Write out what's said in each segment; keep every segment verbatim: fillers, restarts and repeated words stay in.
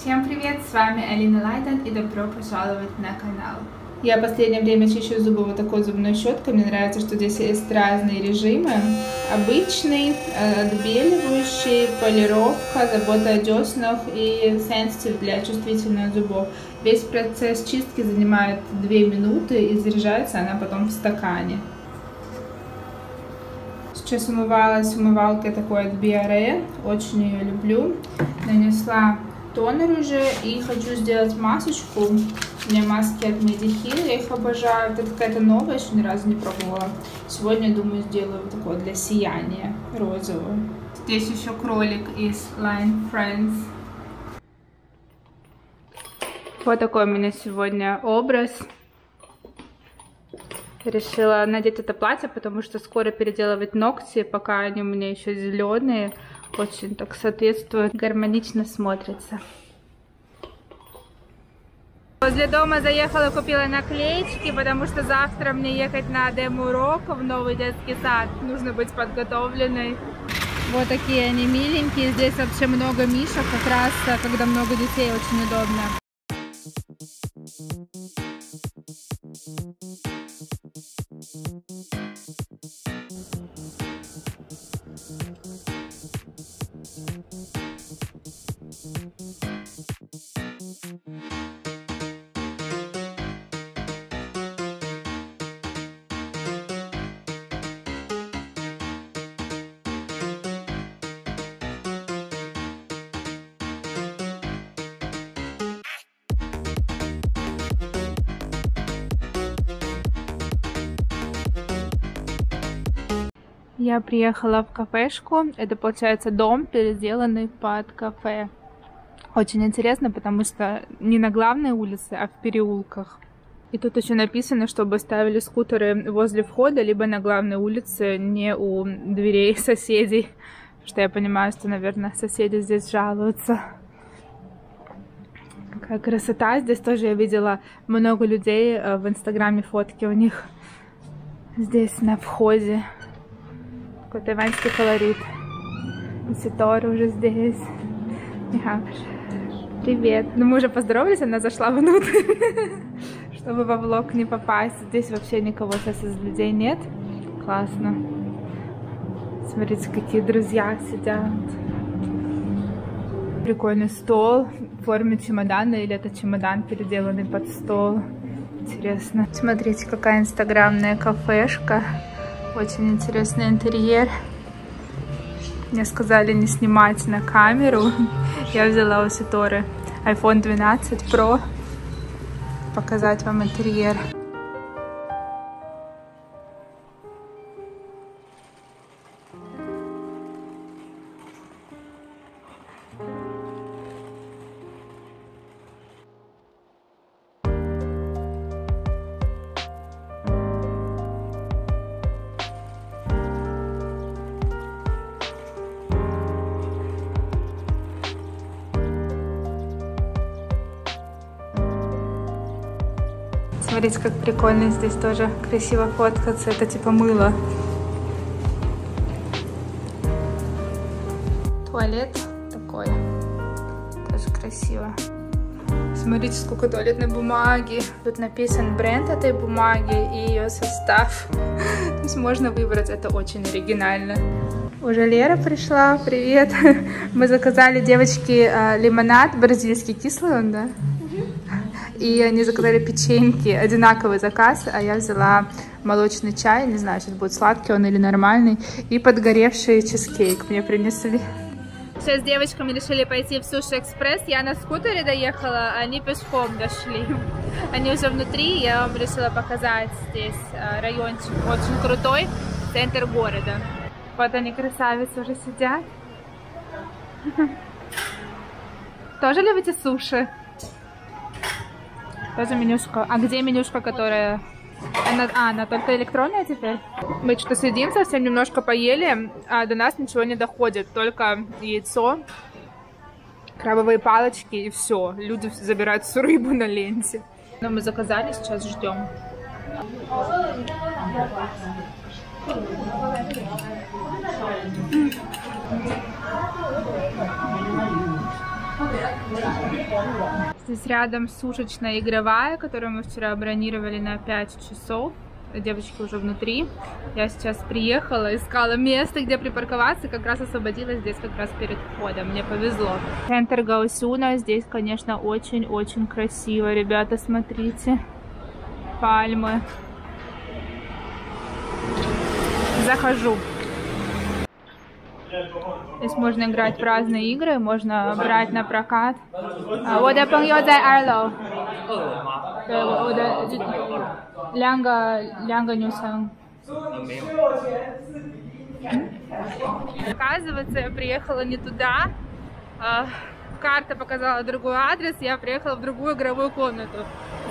Всем привет, с вами Алина Лайден и добро пожаловать на канал. Я в последнее время чищу зубы вот такой зубной щеткой, мне нравится, что здесь есть разные режимы. Обычный, отбеливающий, полировка, забота о деснах и сенситив для чувствительных зубов. Весь процесс чистки занимает две минуты и заряжается она потом в стакане. Сейчас умывалась в умывалке такой от Biore, очень ее люблю. Нанесла тонер уже и хочу сделать масочку. У меня маски от MediHeal, я их обожаю. Это какая-то новая, еще ни разу не пробовала. Сегодня, думаю, сделаю вот такое для сияния розовую. Здесь еще кролик из Line Friends. Вот такой у меня сегодня образ. Решила надеть это платье, потому что скоро переделывать ногти, пока они у меня еще зеленые. Очень так соответствует, гармонично смотрится. Возле дома заехала, купила наклеечки, потому что завтра мне ехать на демо-урок в новый детский сад. Нужно быть подготовленной. Вот такие они миленькие. Здесь вообще много мишек, как раз когда много детей, очень удобно. Я приехала в кафешку, это получается дом, переделанный под кафе. Очень интересно, потому что не на главной улице, а в переулках. И тут еще написано, чтобы ставили скутеры возле входа, либо на главной улице, не у дверей соседей. Потому что я понимаю, что, наверное, соседи здесь жалуются. Какая красота, здесь тоже я видела много людей, в инстаграме фотки у них здесь на входе. Тайваньский колорит. Ситор уже здесь. Ага. Привет. Ну, мы уже поздоровались, она зашла внутрь, чтобы во влог не попасть. Здесь вообще никого сейчас из людей нет. Классно. Смотрите, какие друзья сидят. Прикольный стол в форме чемодана, или это чемодан, переделанный под стол. Интересно. Смотрите, какая инстаграмная кафешка. Очень интересный интерьер. Мне сказали не снимать на камеру. Я взяла у Ситоры айфон двенадцать про. Показать вам интерьер. Смотрите, как прикольно здесь тоже красиво фоткаться. Это типа мыло. Туалет такой. Тоже красиво. Смотрите, сколько туалетной бумаги. Тут написан бренд этой бумаги и ее состав. То есть можно выбрать. Это очень оригинально. Уже Лера пришла. Привет. Мы заказали, девочки, лимонад. Бразильский кислый он, да? И они заказали печеньки, одинаковый заказ, а я взяла молочный чай, не знаю, сейчас будет сладкий он или нормальный, и подгоревший чизкейк мне принесли. Сейчас с девочками решили пойти в Суши Экспресс, я на скутере доехала, а они пешком дошли. Они уже внутри, я вам решила показать здесь райончик, очень крутой, центр города. Вот они, красавицы, уже сидят. Тоже любите суши? Тоже менюшка. А где менюшка, которая... Она... А, она только электронная теперь? Мы что-то сидим, совсем немножко поели, а до нас ничего не доходит. Только яйцо, крабовые палочки и все. Люди забирают всю рыбу на ленте. Но мы заказали, сейчас ждем. Здесь рядом сушечная игровая, которую мы вчера бронировали на пять часов. Девочки уже внутри. Я сейчас приехала, искала место, где припарковаться, как раз освободилась здесь как раз перед входом. Мне повезло. Центр Гаосюна. Здесь, конечно, очень-очень красиво. Ребята, смотрите. Пальмы. Захожу. Здесь можно играть в разные игры, можно брать на прокат. Оказывается, я приехала не туда. Карта показала другой адрес, я приехала в другую игровую комнату.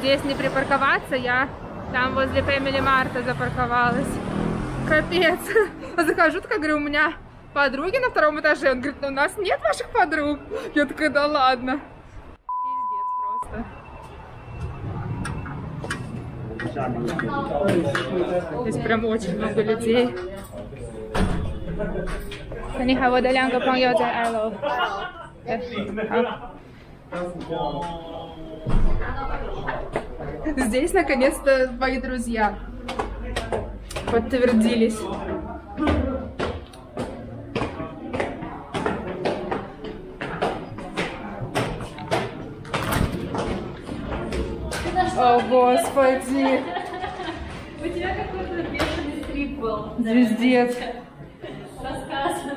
Здесь не припарковаться, я там возле Пэ Эм Эл Марта запарковалась. Капец. Захожу, так говорю, у меня подруги на втором этаже. Он говорит, ну у нас нет ваших подруг. Я такая, да ладно. Пиздец просто. Здесь прям очень много людей. Здесь наконец-то мои друзья подтвердились. О, господи! У тебя какой-то бешеный стрип был. Звездец. Рассказывай.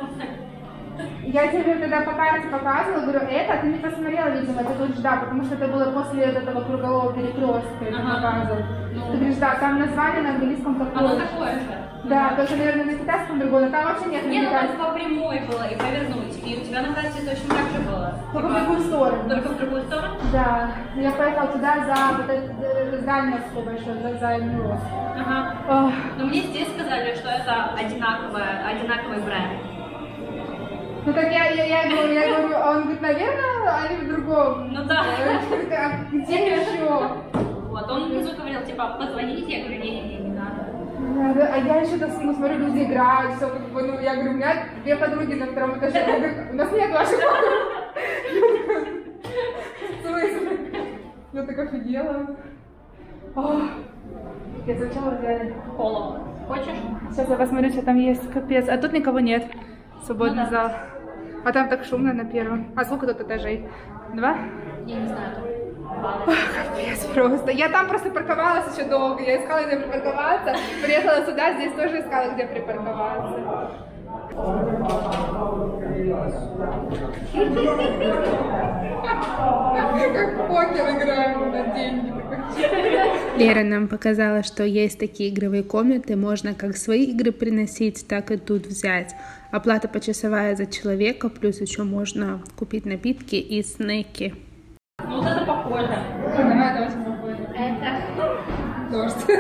Я тебе тогда по карте показывала, говорю, это ты не посмотрела, видимо, ты тут ждал, потому что это было после этого кругового перекрестка, это показывал. Ну. Ты говоришь, да, там название на английском такое. Оно такое же. Да, ага. Только, наверное, на китайском другое, но там вообще нет. Нет, ну там по прямой было и повернуть, и у тебя на карте точно так же было. Только в другую сторону. Только в другую сторону? Да, я поехала туда за вот это здание большое, за, за МРО. Ага. Ох. Но мне здесь сказали, что это одинаковое, одинаковый бренд. Ну так я, я, я, говорю, я говорю, он говорит, наверное, они в другом. Ну да. А где еще? Вот, он внизу говорил, типа, позвоните, я говорю, не-не-не, не надо. надо. А я еще так ну, смотрю, люди играют, все, как бы, ну, я говорю, у меня две подруги на втором этаже. Я говорю, у нас нет ваших подруг. В смысле? Я так офигела. Я сначала взяли колу. Хочешь? Сейчас я посмотрю, что там есть, капец. А тут никого нет. Свободный ну, да. зал. А там так шумно на первом. А сколько тут этажей? Два? Я не знаю. О, капец просто. Я там просто парковалась еще долго. Я искала, где припарковаться. Приехала сюда, здесь тоже искала, где припарковаться. Как покер играем на деньги. Лера нам показала, что есть такие игровые комнаты, можно как свои игры приносить, так и тут взять. Оплата почасовая за человека, плюс еще можно купить напитки и снеки. Ну вот это похоже. Давай, давайте попробуем. Это... Дождь.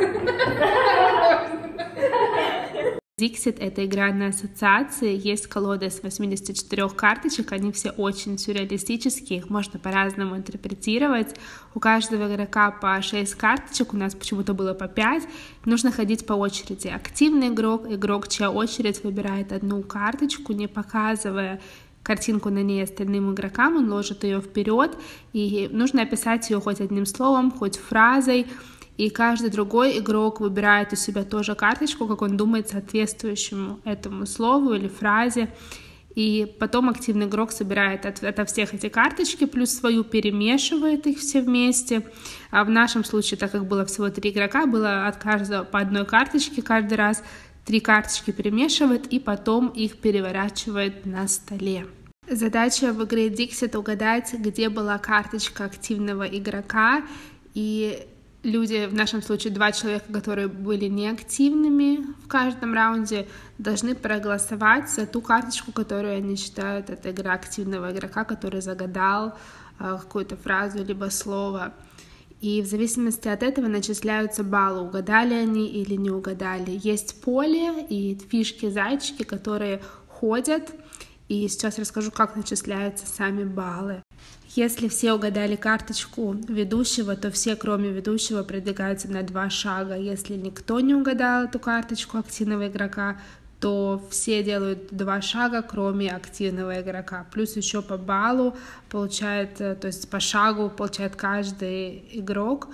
Диксит — это игра на ассоциации, есть колоды с восьмидесяти четырёх карточек, они все очень сюрреалистические, их можно по-разному интерпретировать. У каждого игрока по шесть карточек, у нас почему-то было по пять, нужно ходить по очереди. Активный игрок, игрок, чья очередь, выбирает одну карточку, не показывая картинку на ней остальным игрокам, он ложит ее вперед, и нужно описать ее хоть одним словом, хоть фразой. И каждый другой игрок выбирает у себя тоже карточку, как он думает, соответствующему этому слову или фразе. И потом активный игрок собирает от, от всех эти карточки, плюс свою перемешивает их все вместе. А в нашем случае, так как было всего три игрока, было от каждого по одной карточке каждый раз. Три карточки перемешивает и потом их переворачивает на столе. Задача в игре Диксит — угадать, где была карточка активного игрока. И... Люди, в нашем случае два человека, которые были неактивными в каждом раунде, должны проголосовать за ту карточку, которую они считают это игра активного игрока, который загадал э, какую-то фразу либо слово. И в зависимости от этого начисляются баллы, угадали они или не угадали. Есть поле и фишки-зайчики, которые ходят. И сейчас расскажу, как начисляются сами баллы. Если все угадали карточку ведущего, то все, кроме ведущего, продвигаются на два шага. Если никто не угадал эту карточку активного игрока, то все делают два шага, кроме активного игрока. Плюс еще по баллу получает, то есть по шагу получает каждый игрок,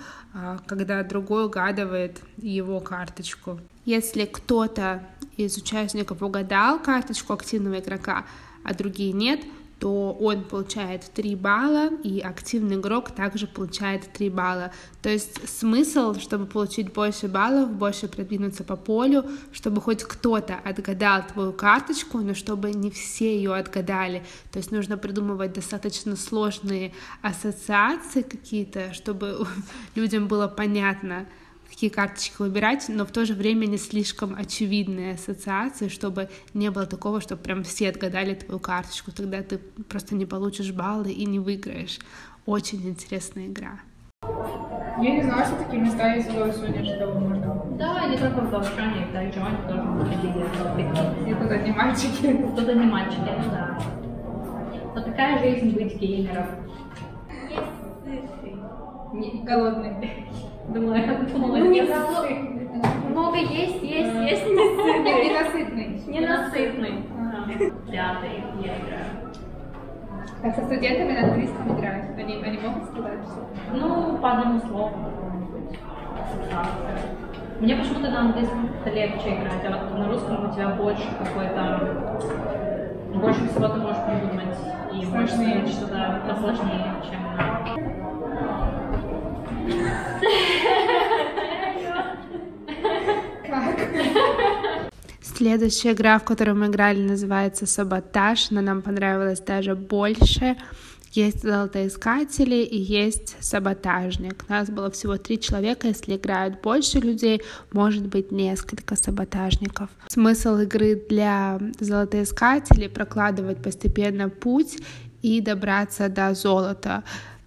когда другой угадывает его карточку. Если кто-то из участников угадал карточку активного игрока, а другие нет, то он получает три балла, и активный игрок также получает три балла. То есть смысл, чтобы получить больше баллов, больше продвинуться по полю, чтобы хоть кто-то отгадал твою карточку, но чтобы не все ее отгадали. То есть нужно придумывать достаточно сложные ассоциации какие-то, чтобы людям было понятно, какие карточки выбирать, но в то же время не слишком очевидные ассоциации, чтобы не было такого, что прям все отгадали твою карточку, тогда ты просто не получишь баллы и не выиграешь. Очень интересная игра. Я не знаю, что такие места есть, что сегодня же того можно. Да, не только в Австралии, да, еще они тоже могут делать. Тут одни мальчики. Тут одни мальчики, да. Вот такая жизнь быть геймером. Не голодный. Думала, думала, ну, не насытный. Много есть, есть, а, есть, не сытный. Ненасытный. Ненасытный. Пятый, я играю. Как со студентами на английском играют? Они, они могут сказать все? Ну, по одному слову, какому-нибудь. Мне почему-то на английском легче играть, а вот на русском у тебя больше какой-то... Больше всего ты можешь придумать. И можешь сказать что-то посложнее, чем на... Следующая игра, в которую мы играли, называется «Саботаж», но нам понравилась даже больше. Есть золотоискатели и есть саботажник. У нас было всего три человека, если играют больше людей, может быть несколько саботажников. Смысл игры для золотоискателей — прокладывать постепенно путь и добраться до золота.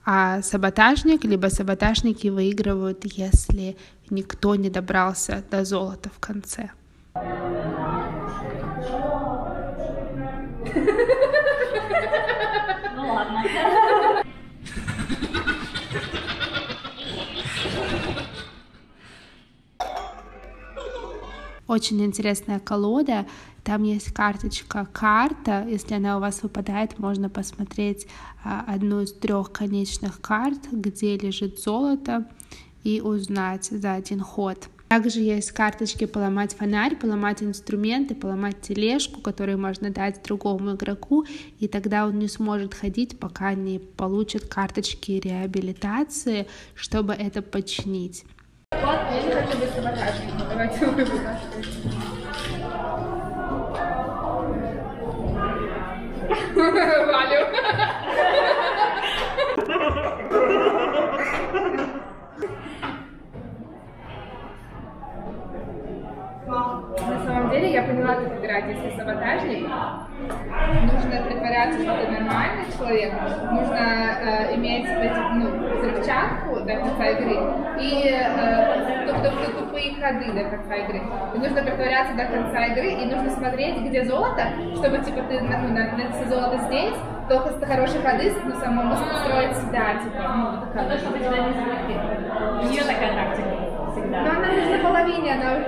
А саботажник, либо саботажники выигрывают, если никто не добрался до золота в конце. Ну ладно. Очень интересная колода. Там есть карточка «Карта». Если она у вас выпадает, можно посмотреть одну из трех конечных карт, где лежит золото, и узнать за один ход. Также есть карточки «Поломать фонарь», «Поломать инструменты», «Поломать тележку», которые можно дать другому игроку, и тогда он не сможет ходить, пока не получит карточки реабилитации, чтобы это починить. Вот, я не хочу быть саботажником. Давайте выберем наш фильм. Валю. На самом деле я поняла, как играть. Если саботажник, нужно притворяться, что ты нормальный человек, нужно э, иметь ну, взрывчатку до конца игры и э, тупые ходы до конца игры. И нужно притворяться до конца игры, и нужно смотреть, где золото, чтобы типа ты ну, на, на золото здесь, только с хорошей ходы, но самому строить всегда, типа, ну, это чтобы тебя не заметили. У нее такая тактика всегда. Но она лишь на половине, она уже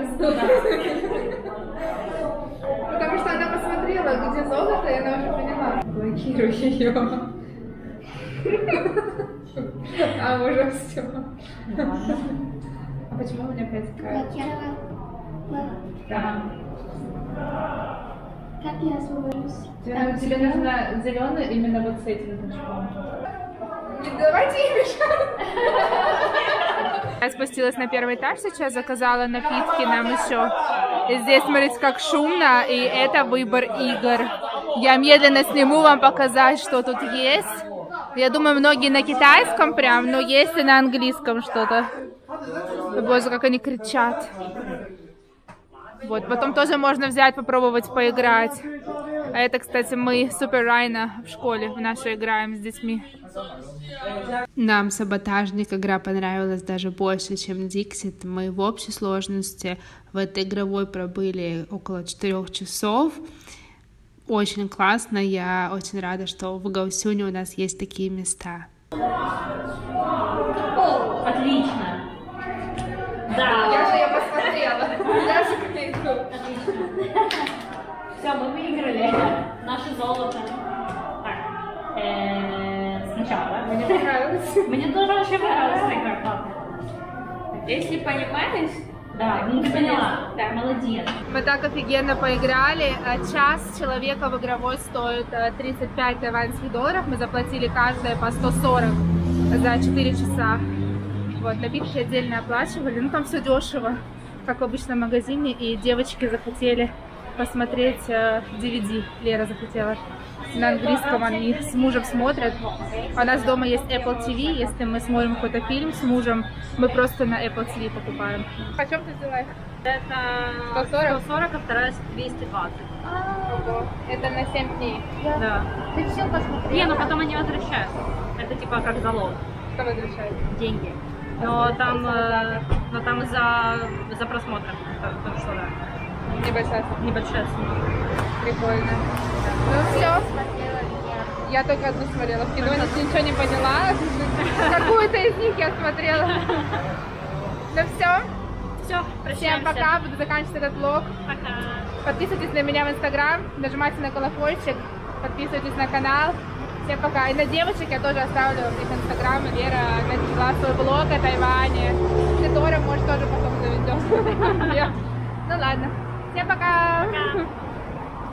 потому что она посмотрела, где золото, и она уже поняла. Блокируй ее. А уже все. А почему у меня опять такая? Блокировала. Да. Как я освобожусь? Тебе нужно зеленый именно вот с этим значком. Давайте я мешаю. Я спустилась на первый этаж, сейчас заказала напитки нам еще. И здесь, смотрите, как шумно, и это выбор игр. Я медленно сниму вам показать, что тут есть. Я думаю, многие на китайском прям, но есть и на английском что-то. Боже, как они кричат. Вот, потом тоже можно взять, попробовать поиграть. А это, кстати, мы Супер Райна в школе в нашей играем с детьми. Нам саботажник игра понравилась даже больше, чем Диксит. Мы в общей сложности в этой игровой пробыли около четырёх часов. Очень классно, я очень рада, что в Гаосюне у нас есть такие места. Отлично! Да, я же ее посмотрела. Я же клейку. Отлично. Все, мы выиграли наше золото. Так, сначала. Мне понравилось. Мне тоже очень понравилось. Если понимаешь... Да, ну ты поняла. Да, молодец. Мы так офигенно поиграли. Час человека в игровой стоит тридцать пять тайваньских долларов. Мы заплатили каждое по сто сорок за четыре часа. Вот, напитки отдельно оплачивали. Ну там все дешево, как в обычном магазине. И девочки захотели посмотреть ди ви ди. Лера захотела. На английском они с мужем смотрят. У нас дома есть Apple ти ви. Если мы смотрим какой-то фильм с мужем, мы просто на Apple ти ви покупаем. А чем ты взяла? Это сто сорок, сто сорок, а вторая двести двадцать. Ого. Это на семь дней. Да. Да. Ты все посмотрела? Не, но потом они возвращают. Это типа как залог. Что возвращают? Деньги. Но там, но там за, за просмотр. Потому что, да. Небольшая сумма. Небольшая сумма. Прикольно. Ну все. Я только одну смотрела в кино, ничего не поняла. Какую-то из них я смотрела. Ну все. Все, прощаемся. Всем пока, буду заканчивать этот влог. Пока. Подписывайтесь на меня в Инстаграм, нажимайте на колокольчик, подписывайтесь на канал. Всем пока. И на девочек я тоже оставлю их Инстаграм. Лера начала свой влог о Тайване. Ты тоже, может, тоже потом заведешь. Ну ладно. Всем пока.